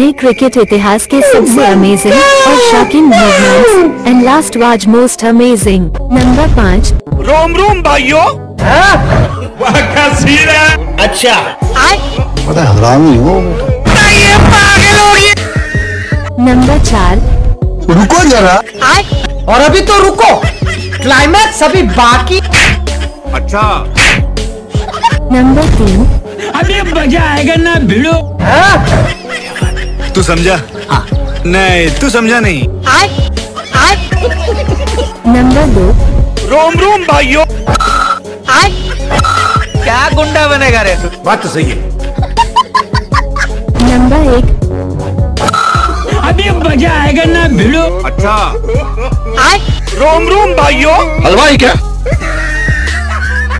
रहे क्रिकेट इतिहास के सबसे अमेजिंग और shocking movements and last was most amazing. Number 5। रोम रोम भाइयों। अच्छा पता हरामी हो। नंबर 4। रुको जरा। और अभी तो रुको, क्लाइमैक्स अभी बाकी। अच्छा। नंबर 3। अभी मजा आएगा ना भिड़ो। तू समझा? नहीं तू समझा नहीं। नंबर 2। रोम रोम भाइयों। क्या गुंडा बनेगा रे तू? बात तो सही है। नंबर 1। अभी मजा आएगा ना भिड़ो। अच्छा। रोम रोम भाइयों। हलवाई क्या?